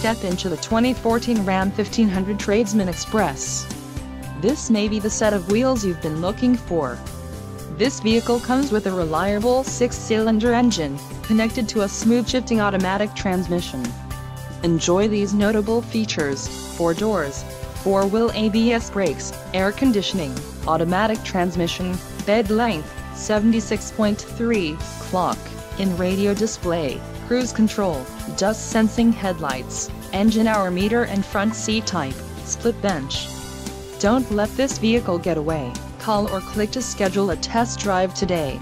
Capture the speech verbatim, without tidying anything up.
step into the twenty fourteen Ram fifteen hundred Tradesman Express. This may be the set of wheels you've been looking for. This vehicle comes with a reliable six-cylinder engine, connected to a smooth shifting automatic transmission. Enjoy these notable features: four doors, four-wheel A B S brakes, air conditioning, automatic transmission, bed length, seventy-six point three, clock, in-radio display, cruise control, dust-sensing headlights, engine hour meter and front seat type, split bench. Don't let this vehicle get away. Call or click to schedule a test drive today.